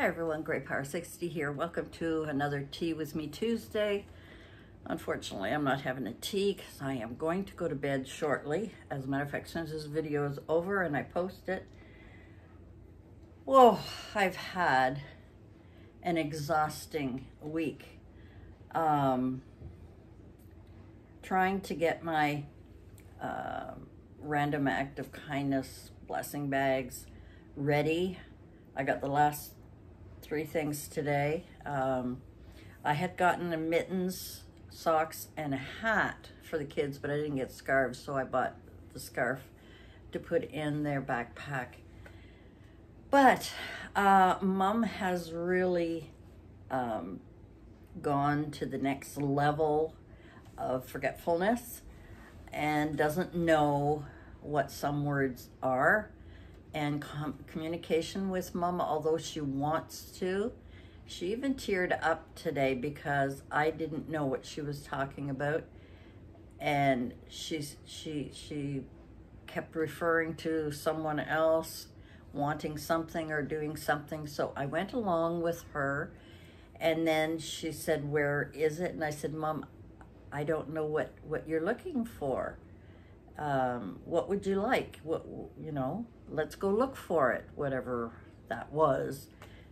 Hi everyone, Great Power 60 here. Welcome to another Tea With Me Tuesday. Unfortunately, I'm not having a tea because I am going to go to bed shortly. As a matter of fact, since this video is over and I post it, whoa, I've had an exhausting week. Trying to get my random act of kindness blessing bags ready. I got the last three things today. I had gotten the mittens, socks, and a hat for the kids, but I didn't get scarves, so I bought the scarf to put in their backpack. But Mom has really gone to the next level of forgetfulness and doesn't know what some words are. And communication with Mama, although she wants to. She even teared up today because I didn't know what she was talking about, and she kept referring to someone else wanting something or doing something. So I went along with her, and then she said, "Where is it?" And I said, "Mom, I don't know what you're looking for. What would you like? What, you know, let's go look for it," whatever that was.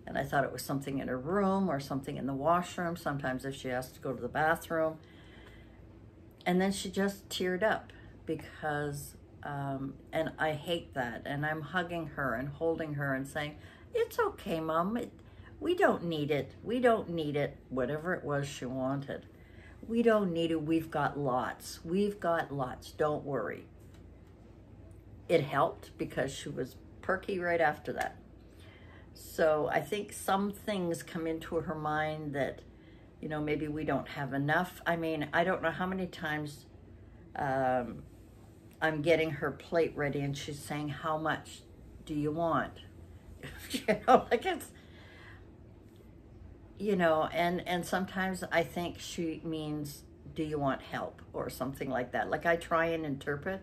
And I thought it was something in her room or something in the washroom, sometimes if she has to go to the bathroom. And then she just teared up because, and I hate that. And I'm hugging her and holding her and saying, "It's okay, Mom. We don't need it. We don't need it." Whatever it was she wanted. "We don't need it. We've got lots. We've got lots. Don't worry." It helped because she was perky right after that. So I think some things come into her mind that, you know, maybe we don't have enough. I mean, I don't know how many times I'm getting her plate ready and she's saying, "How much do you want?" You know, like it's, you know, and sometimes I think she means, "Do you want help?" or something like that. Like I try and interpret,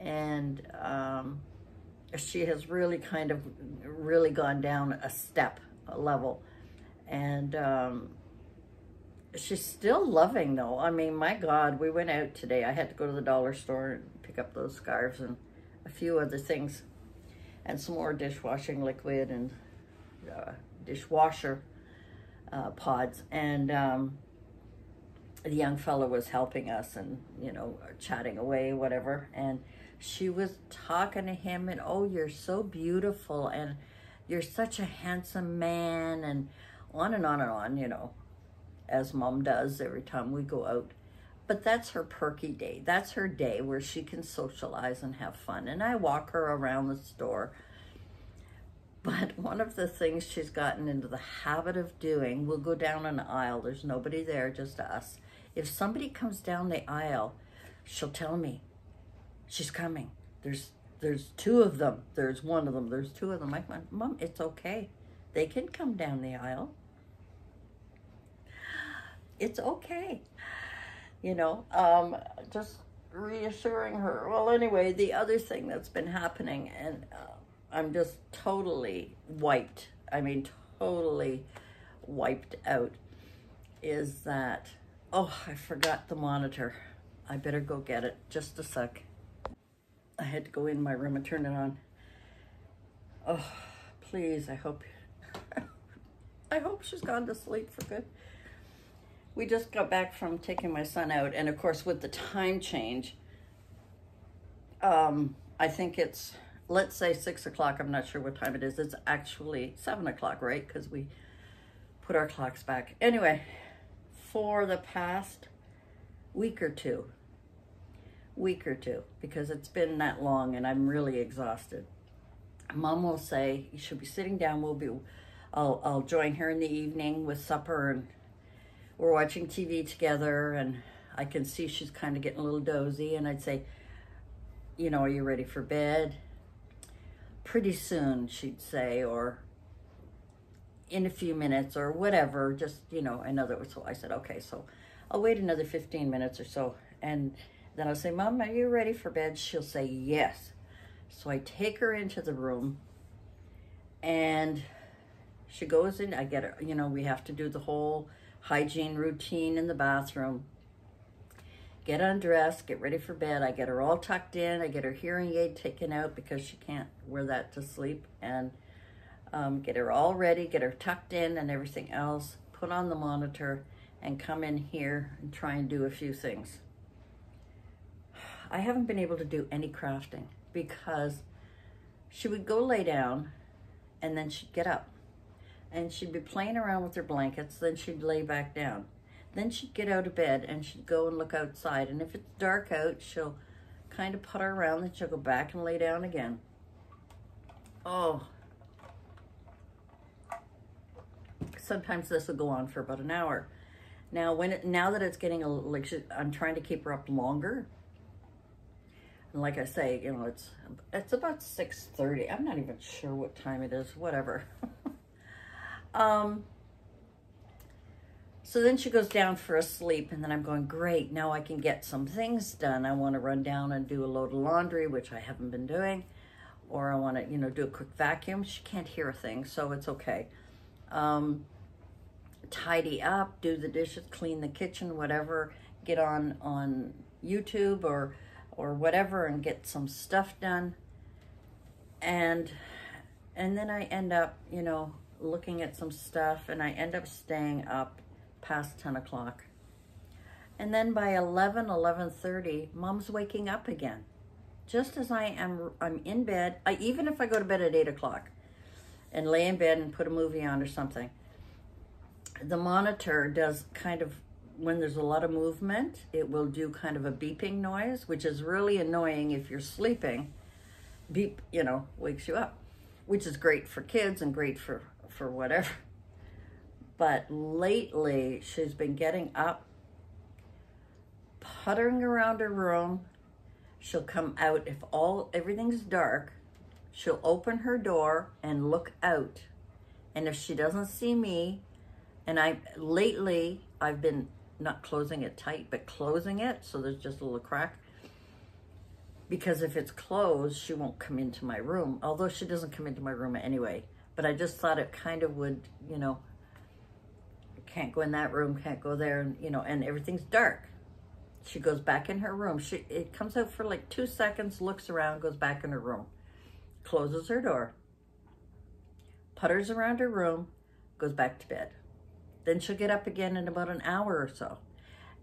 and she has really kind of really gone down a level. And she's still loving though. I mean, my God, we went out today. I had to go to the dollar store and pick up those scarves and a few other things and some more dishwashing liquid and dishwasher pods, and the young fellow was helping us and, you know, chatting away, whatever, and she was talking to him and, "Oh, you're so beautiful and you're such a handsome man," and on and on and on, you know, as Mom does every time we go out. But that's her perky day. That's her day where she can socialize and have fun, and I walk her around the store. But one of the things she's gotten into the habit of doing, we'll go down an aisle. There's nobody there, just us. If somebody comes down the aisle, she'll tell me, "She's coming. There's two of them. There's one of them. There's two of them." I'm like, "Mom, it's okay. They can come down the aisle. It's okay." You know, just reassuring her. Well, anyway, the other thing that's been happening, and I'm just totally wiped. I mean, totally wiped out, is that, oh, I forgot the monitor. I better go get it. Just a sec. I had to go in my room and turn it on. Oh, please, I hope she's gone to sleep for good. We just got back from taking my son out, and of course, with the time change, I think it's, let's say 6 o'clock, I'm not sure what time it is. It's actually 7 o'clock, right? Because we put our clocks back. Anyway, for the past week or two, because it's been that long and I'm really exhausted. Mom will say, "You should be sitting down. I'll join her in the evening with supper, and we're watching TV together, and I can see she's kind of getting a little dozy." And I'd say, "You know, are you ready for bed?" "Pretty soon," she'd say, or "in a few minutes," or whatever, just, you know, another. So I said, "Okay, so I'll wait another 15 minutes or so." And then I'll say, "Mom, are you ready for bed?" She'll say, "Yes." So I take her into the room, and She goes in, I get her, you know, we have to do the whole hygiene routine in the bathroom. Get undressed, get ready for bed. I get her all tucked in. I get her hearing aid taken out because she can't wear that to sleep. And get her all ready, get her tucked in and everything else. Put on the monitor and come in here and try and do a few things. I haven't been able to do any crafting because she would go lay down and then she'd get up. And she'd be playing around with her blankets, then she'd lay back down. Then she'd get out of bed and she'd go and look outside. And if it's dark out, she'll kind of putter around, then she'll go back and lay down again. Oh. Sometimes this will go on for about an hour. Now, now that it's getting a little, like, I'm trying to keep her up longer. And like I say, you know, it's about 6:30. I'm not even sure what time it is, whatever. So then she goes down for a sleep, and then I'm going, great, now I can get some things done. I want to run down and do a load of laundry, which I haven't been doing, or I want to, you know, do a quick vacuum. She can't hear a thing, so it's okay. Tidy up, do the dishes, clean the kitchen, whatever, get on YouTube or whatever and get some stuff done. And then I end up, you know, looking at some stuff, and I end up staying up past 10 o'clock. And then by 11:30, Mom's waking up again. Just as I'm in bed, even if I go to bed at 8 o'clock and lay in bed and put a movie on or something, the monitor does kind of, when there's a lot of movement, it will do kind of a beeping noise, which is really annoying if you're sleeping. Beep, you know, wakes you up, which is great for kids and great for whatever. But lately, she's been getting up, puttering around her room. She'll come out, if everything's dark, she'll open her door and look out. And if she doesn't see me, and lately, I've been not closing it tight, but closing it, so there's just a little crack. Because if it's closed, she won't come into my room, although she doesn't come into my room anyway. But I just thought it kind of would, you know, can't go in that room, can't go there, and, you know, and everything's dark. She goes back in her room. It comes out for like 2 seconds, looks around, goes back in her room, closes her door, putters around her room, goes back to bed. Then she'll get up again in about an hour or so.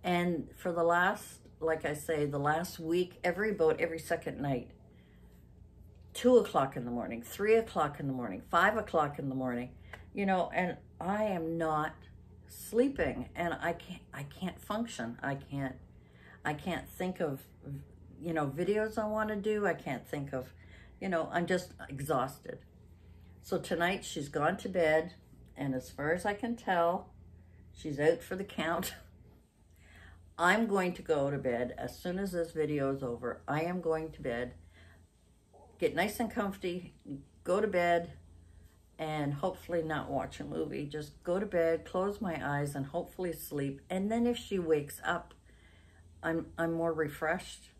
And for the last, like I say, the last week, every second night, 2 o'clock in the morning, 3 o'clock in the morning, 5 o'clock in the morning, you know, and I am not sleeping, and I can't function. I can't think of, you know, videos I want to do. I can't think of, you know, I'm just exhausted. So tonight she's gone to bed, and as far as I can tell, she's out for the count. I'm going to go to bed as soon as this video is over. I am going to bed, get nice and comfy, go to bed, and hopefully not watch a movie. Just go to bed, close my eyes, and hopefully sleep. And then if she wakes up, I'm more refreshed.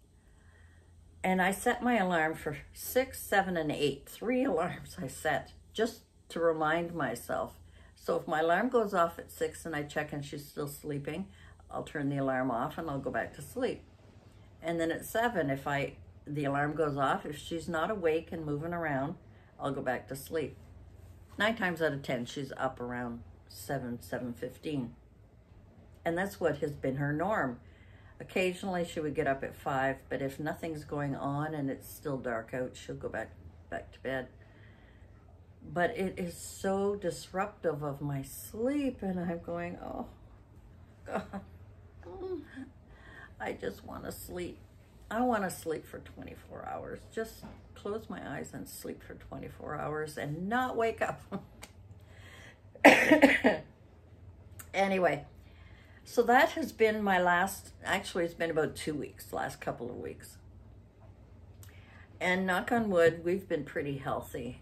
And I set my alarm for 6, 7, and 8. 3 alarms I set just to remind myself. So if my alarm goes off at 6 and I check and she's still sleeping, I'll turn the alarm off and I'll go back to sleep. And then at 7, if the alarm goes off, if she's not awake and moving around, I'll go back to sleep. 9 times out of 10, she's up around 7, 7:15. And that's what has been her norm. Occasionally she would get up at 5, but if nothing's going on and it's still dark out, she'll go back to bed. But it is so disruptive of my sleep, and I'm going, oh, God, I just want to sleep. I want to sleep for 24 hours. Just close my eyes and sleep for 24 hours and not wake up. Anyway, so that has been my last, actually it's been about 2 weeks, last couple of weeks. And knock on wood, we've been pretty healthy.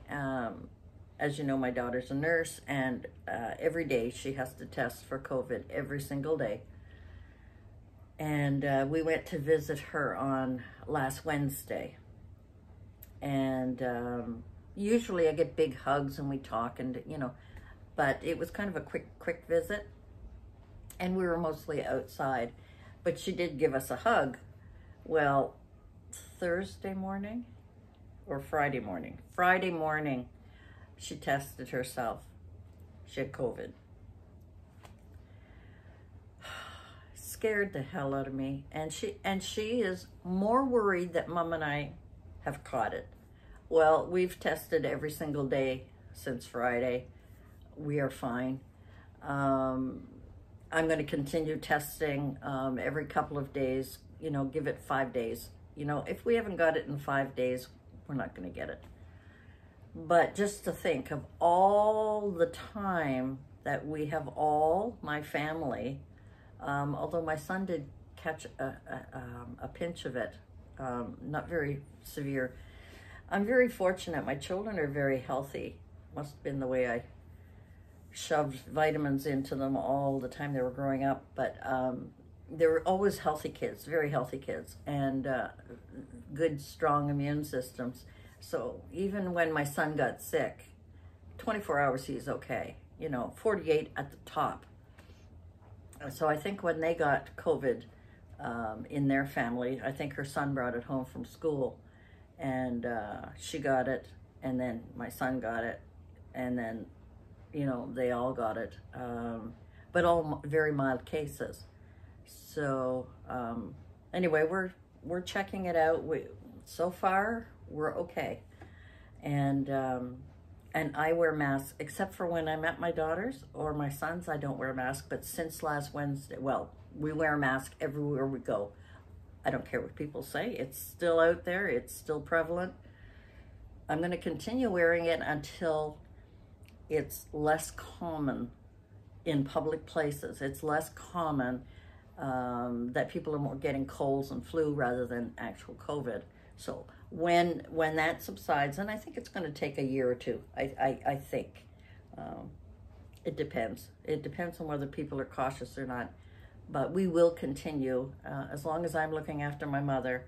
As you know, my daughter's a nurse, and every day she has to test for COVID, every single day. And we went to visit her on last Wednesday. And usually I get big hugs and we talk, and, you know, but it was kind of a quick visit, and we were mostly outside, but she did give us a hug. Well, Thursday morning or Friday morning? Friday morning, she tested herself. She had COVID. Scared the hell out of me. And she is more worried that Mom and I have caught it. Well, we've tested every single day since Friday. We are fine. I'm going to continue testing every couple of days. You know, give it 5 days. You know, if we haven't got it in 5 days, we're not going to get it. But just to think of all the time that we have, all my family, although my son did catch a pinch of it, not very severe. I'm very fortunate. My children are very healthy. Must have been the way I shoved vitamins into them all the time they were growing up. But they were always healthy kids, very healthy kids, and good, strong immune systems. So even when my son got sick, 24 hours he's okay, you know, 48 at the top. So I think when they got COVID in their family, I think her son brought it home from school, and she got it, and then my son got it, and then, you know, they all got it, but all very mild cases. So anyway, we're checking it out. So far, we're okay. And I wear masks, except for when I'm at my daughter's or my son's, I don't wear a mask. But since last Wednesday, well, we wear a mask everywhere we go. I don't care what people say. It's still out there. It's still prevalent. I'm going to continue wearing it until it's less common in public places. It's less common that people are more getting colds and flu rather than actual COVID. So when that subsides, and I think it's going to take a year or two, I think. It depends. It depends on whether people are cautious or not. But we will continue, as long as I'm looking after my mother,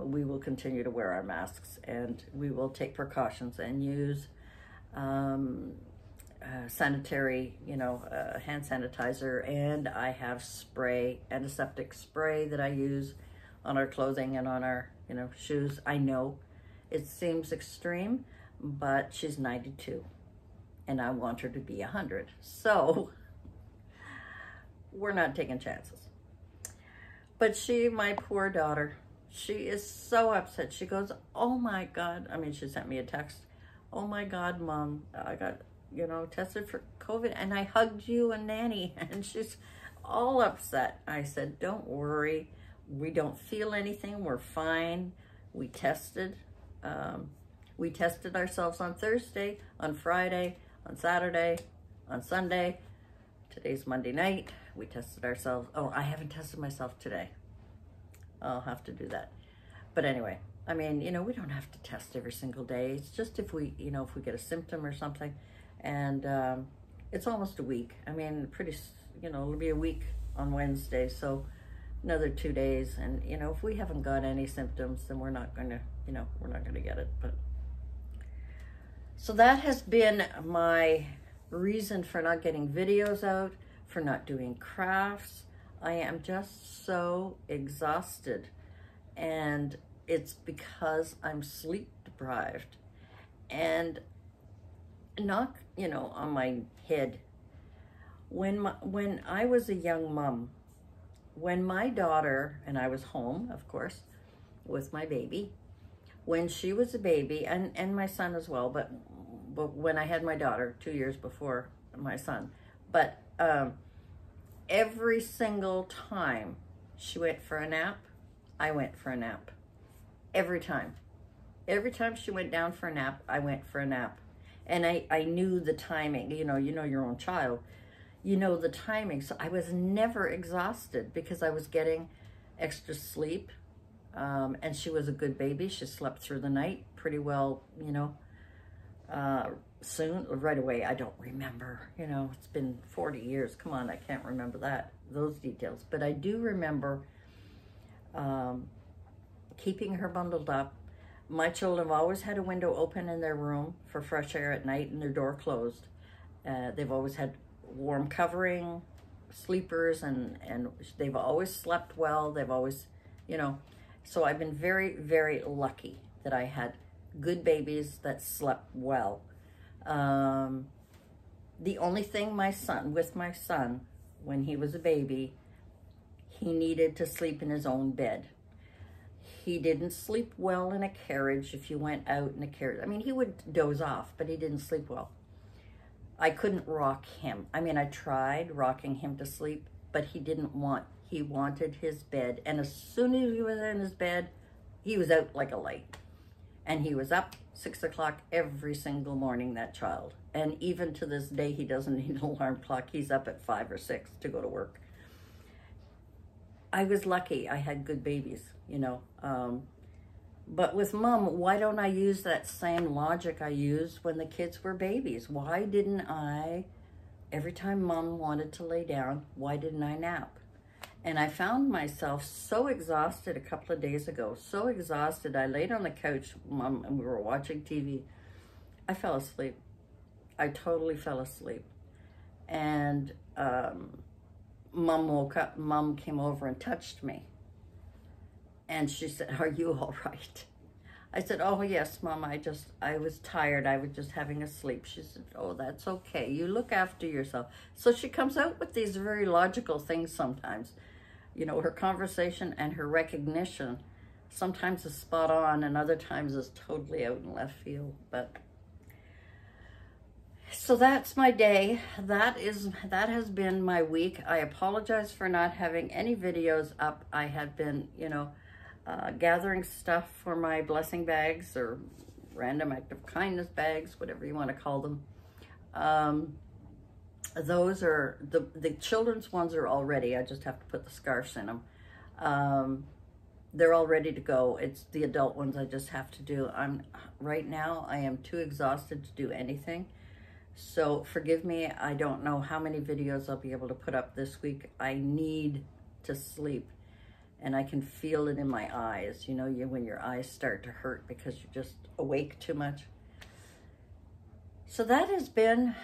we will continue to wear our masks, and we will take precautions and use sanitary, you know, hand sanitizer. And I have spray, antiseptic spray that I use on our clothing and on our, you know, shoes. I know it seems extreme, but she's 92 and I want her to be 100. So we're not taking chances. But she, my poor daughter, she is so upset. She goes, oh my God. I mean, she sent me a text. Oh my God, Mom, I got, you know, tested for COVID and I hugged you and Nanny. And she's all upset. I said, don't worry. We don't feel anything. We're fine. We tested. We tested ourselves on Thursday, on Friday, on Saturday, on Sunday. Today's Monday night. We tested ourselves. Oh, I haven't tested myself today. I'll have to do that. But anyway, I mean, you know, we don't have to test every single day. It's just if we, you know, if we get a symptom or something. And it's almost a week. I mean, pretty, you know, it'll be a week on Wednesday. So another 2 days. And, you know, if we haven't got any symptoms, then we're not going to, you know, we're not going to get it. But so that has been my reason for not getting videos out, for not doing crafts. I am just so exhausted, and it's because I'm sleep deprived and not, you know, on my head. When I was a young mom, when my daughter, and I was home, of course, with my baby, when she was a baby, and my son as well, but when I had my daughter 2 years before my son, but every single time she went for a nap, I went for a nap. Every time. Every time she went down for a nap, I went for a nap. And I knew the timing. You know your own child. You know the timing. So I was never exhausted because I was getting extra sleep. And she was a good baby. She slept through the night pretty well, you know. Soon, right away, I don't remember. You know, it's been 40 years. Come on, I can't remember that, those details. But I do remember keeping her bundled up. My children have always had a window open in their room for fresh air at night and their door closed. They've always had warm covering, sleepers, and they've always slept well. They've always, you know, so I've been very, very lucky that I had good babies that slept well. The only thing with my son, when he was a baby, he needed to sleep in his own bed. He didn't sleep well in a carriage. If you went out in a carriage, I mean, he would doze off, but he didn't sleep well. I couldn't rock him. I mean, I tried rocking him to sleep, but he didn't want, he wanted his bed. And as soon as he was in his bed, he was out like a light. And he was up 6 o'clock every single morning, that child. And even to this day, he doesn't need an alarm clock. He's up at 5 or 6 to go to work. I was lucky I had good babies, you know. But with Mom, why don't I use that same logic I used when the kids were babies? Why didn't I, every time Mom wanted to lay down, why didn't I nap? And I found myself so exhausted a couple of days ago, so exhausted. I laid on the couch, Mom, and we were watching TV. I fell asleep. I totally fell asleep. And Mom woke up. Mom came over and touched me. And she said, "Are you all right?" I said, "Oh, yes, Mom, I was tired. I was just having a sleep." She said, "Oh, that's okay. You look after yourself." So she comes out with these very logical things sometimes. You know, her conversation and her recognition sometimes is spot on and other times is totally out in left field. But so that's my day. That has been my week. I apologize for not having any videos up. I have been, you know, gathering stuff for my blessing bags or random act of kindness bags, whatever you want to call them. Those are, the children's ones are all ready. I just have to put the scarves in them. They're all ready to go. It's the adult ones I just have to do. Right now, I am too exhausted to do anything. So forgive me, I don't know how many videos I'll be able to put up this week. I need to sleep. And I can feel it in my eyes, you know, when your eyes start to hurt because you're just awake too much. So that has been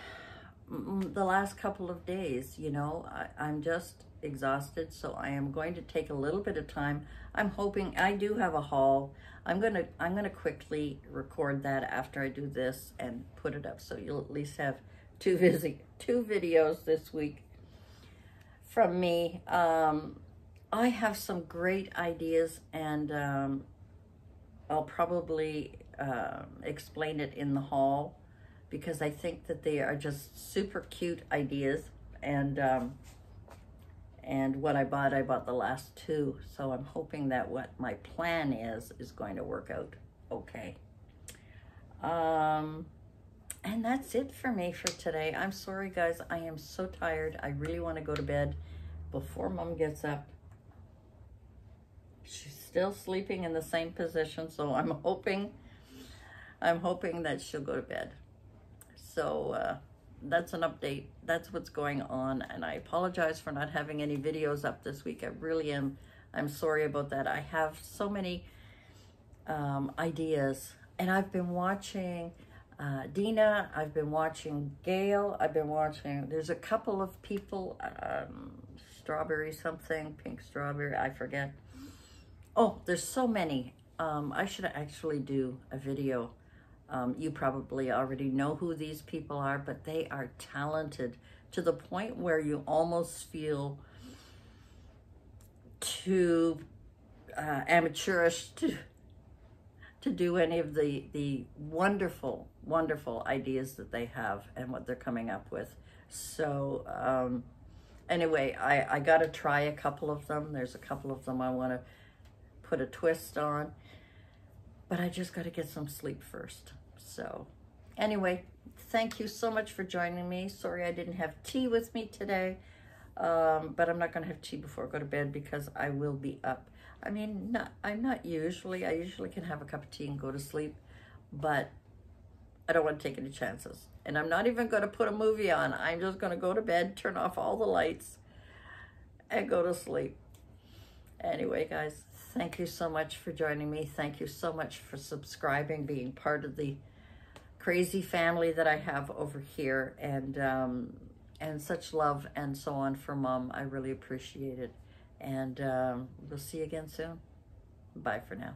the last couple of days, you know. I'm just exhausted, so I am going to take a little bit of time. I'm hoping, I do have a haul. I'm gonna quickly record that after I do this and put it up, so you'll at least have two videos this week from me. I have some great ideas, and I'll probably explain it in the haul, because I think that they are just super cute ideas. And what I bought the last two. So I'm hoping that what my plan is going to work out okay. And that's it for me for today. I'm sorry, guys. I am so tired. I really want to go to bed before Mom gets up. She's still sleeping in the same position, so I'm hoping that she'll go to bed. So that's an update. That's what's going on, and I apologize for not having any videos up this week. I really am. I'm sorry about that. I have so many ideas, and I've been watching Dina. I've been watching Gail. I've been watching, there's a couple of people, Strawberry something, Pink Strawberry, I forget. Oh, there's so many. I should actually do a video. You probably already know who these people are, but they are talented to the point where you almost feel too amateurish to do any of the wonderful, wonderful ideas that they have and what they're coming up with. So anyway, I got to try a couple of them. There's a couple of them I want to put a twist on, but I just got to get some sleep first. So anyway, thank you so much for joining me. Sorry I didn't have tea with me today, but I'm not going to have tea before I go to bed because I will be up. I mean, I usually can have a cup of tea and go to sleep, but I don't want to take any chances. And I'm not even going to put a movie on. I'm just going to go to bed, turn off all the lights, and go to sleep. Anyway, guys, thank you so much for joining me. Thank you so much for subscribing, being part of the crazy family that I have over here, and such love and so on for Mom. I really appreciate it. And we'll see you again soon. Bye for now.